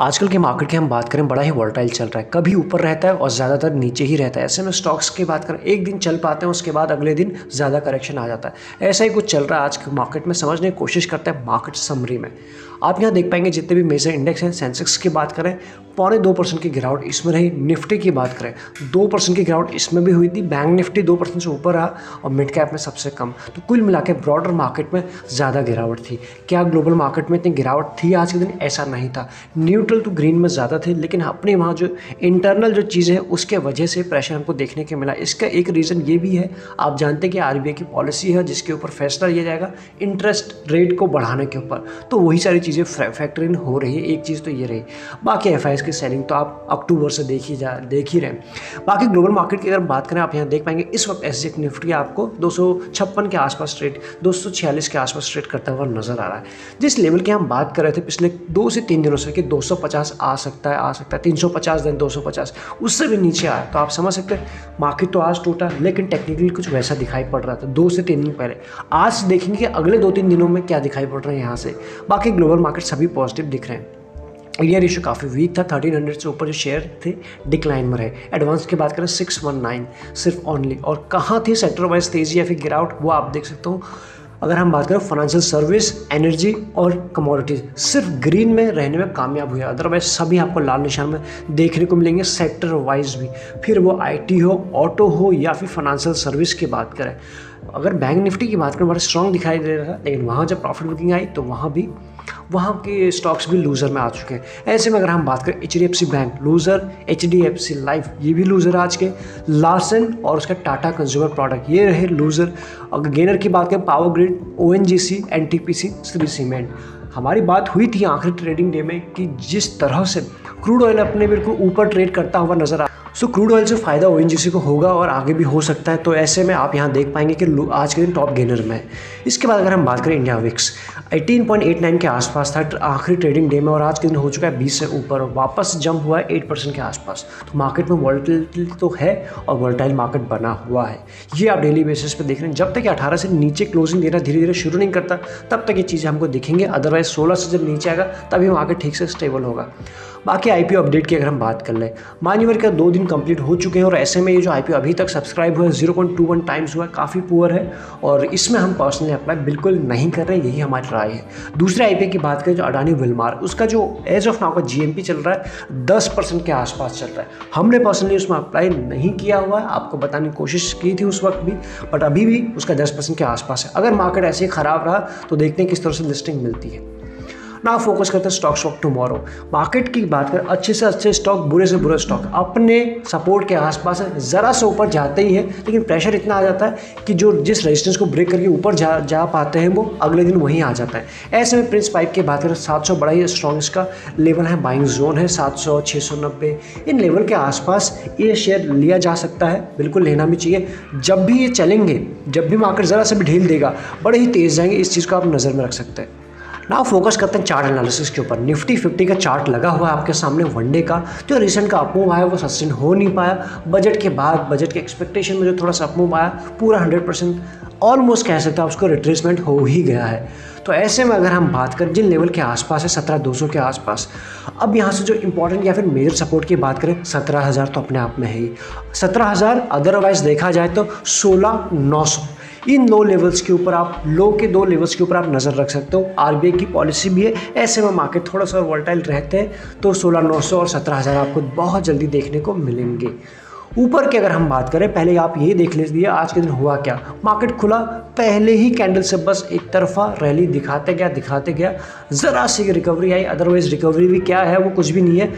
आजकल के मार्केट की हम बात करें, बड़ा ही वोलेटाइल चल रहा है, कभी ऊपर रहता है और ज़्यादातर नीचे ही रहता है। ऐसे में स्टॉक्स की बात करें, एक दिन चल पाते हैं, उसके बाद अगले दिन ज़्यादा करेक्शन आ जाता है। ऐसा ही कुछ चल रहा है आज के मार्केट में। समझने की कोशिश करते हैं मार्केट समरी में। आप यहाँ देख पाएंगे जितने भी मेजर इंडेक्स हैं, सेंसेक्स की बात करें 0.25% की गिरावट इसमें रही। निफ्टी की बात करें 2% की गिरावट इसमें भी हुई थी। बैंक निफ्टी 2% से ऊपर रहा और मिड कैप में सबसे कम। तो कुल मिला के ब्रॉडर मार्केट में ज़्यादा गिरावट थी। क्या ग्लोबल मार्केट में इतनी गिरावट थी आज के दिन? ऐसा नहीं था। न्यूट्रल टू ग्रीन में ज़्यादा थे, लेकिन अपने वहाँ जो इंटरनल जो चीज़ें हैं उसके वजह से प्रेशर हमको देखने के मिला। इसका एक रीज़न ये भी है, आप जानते हैं कि RBI की पॉलिसी है जिसके ऊपर फैसला लिया जाएगा इंटरेस्ट रेट को बढ़ाने के ऊपर, तो वही सारी चीज़ें फैक्टर इन हो रही है। एक चीज़ तो ये रही, बाकी एफ आई आई की सेलिंग तो आप अक्टूबर से देख ही रहे हैं। बाकी ग्लोबल मार्केट की अगर बात करें, आप यहाँ देख पाएंगे इस वक्त एसजे निफ्टी आपको 256 के आसपास ट्रेड, 246 के आसपास ट्रेड करता हुआ नजर आ रहा है। जिस लेवल की हम बात कर रहे थे पिछले 2 से 3 दिनों से कि 250 आ सकता है 350 दिन 250, उससे भी नीचे आया, तो आप समझ सकते हैं मार्केट तो आज टूटा, लेकिन टेक्निकली कुछ वैसा दिखाई पड़ रहा था 2 से 3 दिन पहले। आज देखेंगे अगले 2-3 दिनों में क्या दिखाई पड़ रहा है यहाँ से। बाकी ग्लोबल मार्केट सभी पॉजिटिव दिख रहे हैं। इंडिया रेशो काफ़ी वीक था, 1300 से ऊपर जो शेयर थे डिक्लाइन में रहे। एडवांस की बात करें 619 सिर्फ ओनली। और कहाँ थी सेक्टर वाइज तेजी या फिर गिरावट, वो आप देख सकते हो। अगर हम बात करें फाइनेंशियल सर्विस, एनर्जी और कमोडिटीज़ सिर्फ ग्रीन में रहने में कामयाब हुए, अदरवाइज सभी आपको लाल निशान में देखने को मिलेंगे सेक्टर वाइज भी, फिर वो आईटी हो, ऑटो हो या फिर फाइनेंशियल सर्विस की बात करें। अगर बैंक निफ्टी की बात करें, बड़ा स्ट्रॉन्ग दिखाई दे रहा था, लेकिन वहाँ जब प्रॉफिट बुकिंग आई तो वहाँ के स्टॉक्स भी लूज़र में आ चुके हैं। ऐसे में अगर हम बात करें HDFC bank loser, HDFC life ये भी लूज़र आज के, लार्सन और उसका टाटा कंज्यूमर प्रोडक्ट ये रहे लूज़र। अगर गेनर की बात करें, power grid, ONGC, NTPC, Shree cement. हमारी बात हुई थी आखिरी ट्रेडिंग डे में कि जिस तरह से क्रूड ऑयल अपने बिल्कुल ऊपर ट्रेड करता हुआ नजर आ रहा है, सो क्रूड ऑयल से फ़ायदा ONGC को होगा और आगे भी हो सकता है। तो ऐसे में आप यहाँ देख पाएंगे कि आज के दिन टॉप गेनर में है। इसके बाद अगर हम बात करें इंडिया विक्स 18.89 के आसपास था आखिरी ट्रेडिंग डे में, और आज के दिन हो चुका है 20 से ऊपर, वापस जंप हुआ है 8% के आसपास। तो मार्केट में वॉलेटिलिटी तो है और वॉलेटाइल मार्केट बना हुआ है, ये आप डेली बेसिस पर देख रहे हैं। जब तक 18 से नीचे क्लोजिंग देना धीरे धीरे शुरू नहीं करता, तब तक ये चीज़ें हमको दिखेंगे। अदरवाइज 16 से जब नीचे आएगा तभी मार्केट ठीक से स्टेबल होगा। बाकी IPO अपडेट की अगर हम बात कर लें, मान्यवर का 2 दिन कंप्लीट हो चुके हैं, और ऐसे में ये जो IPO अभी तक सब्सक्राइब हुआ है 0.21 टाइम्स हुआ, काफ़ी पुअर है, और इसमें हम पर्सनली अप्लाई बिल्कुल नहीं कर रहे, यही हमारी राय है। दूसरे IPO की बात करें जो अडानी विलमार, उसका जो एज ऑफ नाउ का GMP चल रहा है 10% के आसपास चल रहा है। हमने पर्सनली उसमें अप्लाई नहीं किया हुआ, आपको बताने की कोशिश की थी उस वक्त भी, बट अभी भी उसका 10% के आसपास है। अगर मार्केट ऐसे ही ख़राब रहा तो देखते हैं किस तरह से लिस्टिंग मिलती है। ना फोकस करते हैं स्टॉक्स वॉक टुमारो। मार्केट की बात करें, अच्छे से अच्छे स्टॉक, बुरे से बुरे स्टॉक अपने सपोर्ट के आसपास है, ज़रा से ऊपर जाते ही है, लेकिन प्रेशर इतना आ जाता है कि जो जिस रेजिस्टेंस को ब्रेक करके ऊपर जा पाते हैं वो अगले दिन वहीं आ जाता है। ऐसे में प्रिंस पाइप की बात करें 700 बड़ा ही स्ट्रॉन्ग्स का लेवल है, बाइंग जोन है 700, 690, इन लेवल के आसपास ये शेयर लिया जा सकता है, बिल्कुल लेना भी चाहिए। जब भी ये चलेंगे, जब भी मार्केट ज़रा से भी ढील देगा, बड़े ही तेज़ जाएंगे, इस चीज़ को आप नज़र में रख सकते हैं। ना फोकस करते हैं चार्ट एनालिसिस के ऊपर। निफ्टी 50 का चार्ट लगा हुआ है आपके सामने वनडे का, जो रिसेंट का अपमूव आया वो सस्टेन हो नहीं पाया। बजट के बाद, बजट के एक्सपेक्टेशन में जो थोड़ा सा अपमूव आया, पूरा 100% ऑलमोस्ट कह सकते हैं उसको रिट्रेसमेंट हो ही गया है। तो ऐसे में अगर हम बात करें जिन लेवल के आसपास है 17200 के आसपास, अब यहाँ से जो इंपॉर्टेंट या फिर मेजर सपोर्ट की बात करें 17000 तो अपने आप में है ही 17000, अदरवाइज देखा जाए तो 16900, इन दो लेवल्स के ऊपर आप नज़र रख सकते हो। RBI की पॉलिसी भी है, ऐसे में मार्केट थोड़ा सा वोलेटाइल रहते हैं, तो 16900 और 17000 आपको बहुत जल्दी देखने को मिलेंगे। ऊपर की अगर हम बात करें, पहले आप ये देख लीजिए आज के दिन हुआ क्या। मार्केट खुला, पहले ही कैंडल से बस एक तरफा रैली दिखाते गया, ज़रा सी रिकवरी आई, अदरवाइज रिकवरी भी क्या है वो कुछ भी नहीं है,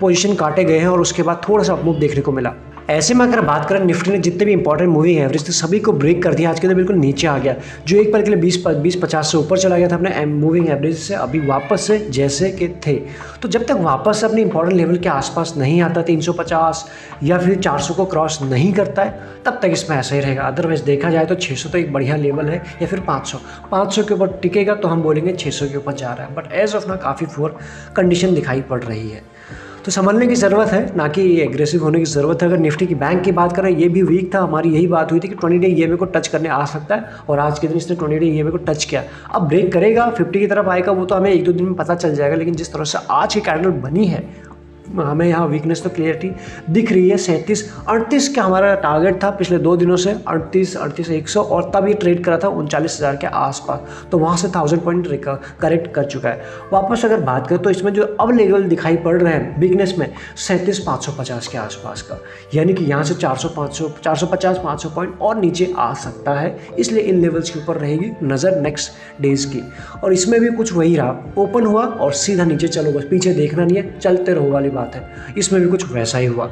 पोजीशन काटे गए हैं, और उसके बाद थोड़ा सा अपमूव देखने को मिला। ऐसे में अगर बात करें, निफ्टी ने जितने भी इंपॉर्टेंट मूविंग एवरेज थे सभी को ब्रेक कर दिया, आज के दिन बिल्कुल नीचे आ गया, जो एक पल के लिए 20-50 से ऊपर चला गया था अपने मूविंग एवरेज से, अभी वापस से जैसे के थे। तो जब तक वापस से अपने इंपॉर्टेंट लेवल के आसपास नहीं आता, 350 या फिर 400 को क्रॉस नहीं करता है, तब तक इसमें ऐसा ही रहेगा। अदरवाइज देखा जाए तो 600 तो एक बढ़िया लेवल है, या फिर 500 के ऊपर टिकेगा तो हम बोलेंगे 600 के ऊपर जा रहा है, बट एज ऑफ ना काफ़ी पुअर कंडीशन दिखाई पड़ रही है। तो संभलने की ज़रूरत है, ना कि एग्रेसिव होने की ज़रूरत है। अगर निफ्टी की बैंक की बात करें, ये भी वीक था, हमारी यही बात हुई थी कि 20 डे ईएमए को टच करने आ सकता है, और आज के दिन इसने 20 डे ईएमए को टच किया। अब ब्रेक करेगा 50 की तरफ आएगा वो तो हमें एक दो दिन में पता चल जाएगा, लेकिन जिस तरह से आज की कैंडल बनी है हमें यहाँ वीकनेस तो क्लियरिटी दिख रही है। 37-38 का हमारा टारगेट था पिछले दो दिनों से, 38-38-100, और तब ये ट्रेड करा था 39,000 के आसपास, तो वहाँ से 1000 पॉइंट करेक्ट कर चुका है। वापस अगर बात करें तो इसमें जो अब लेवल दिखाई पड़ रहे हैं वीकनेस में 37,550 के आसपास का, यानी कि यहाँ से 450-500 पॉइंट और नीचे आ सकता है, इसलिए इन लेवल्स के ऊपर रहेगी नज़र नेक्स्ट डेज़ की। और इसमें भी कुछ वही रहा, ओपन हुआ और सीधा नीचे चलो, बस पीछे देखना नहीं है, चलते रहो वाली बात है, इसमें भी कुछ वैसा ही हुआ।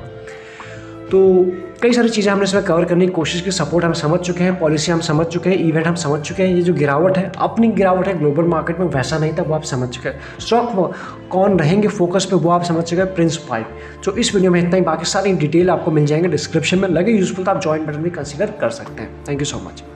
तो कई सारी चीज़ें हमने इसमें कवर करने की कोशिश की, सपोर्ट हम समझ चुके हैं, पॉलिसी हम समझ चुके हैं, इवेंट हम समझ चुके हैं, ये जो गिरावट है अपनी गिरावट है, ग्लोबल मार्केट में वैसा नहीं था, वो आप समझ चुके हैं। स्टॉक कौन रहेंगे फोकस पे वो आप समझ चुके हैं, प्रिंस पाइप। तो इस वीडियो में इतना ही, बाकी सारी डिटेल आपको मिल जाएंगे डिस्क्रिप्शन में, लगे यूजफुल तो आप ज्वाइन बटन भी कंसिडर कर सकते हैं। Thank you so much.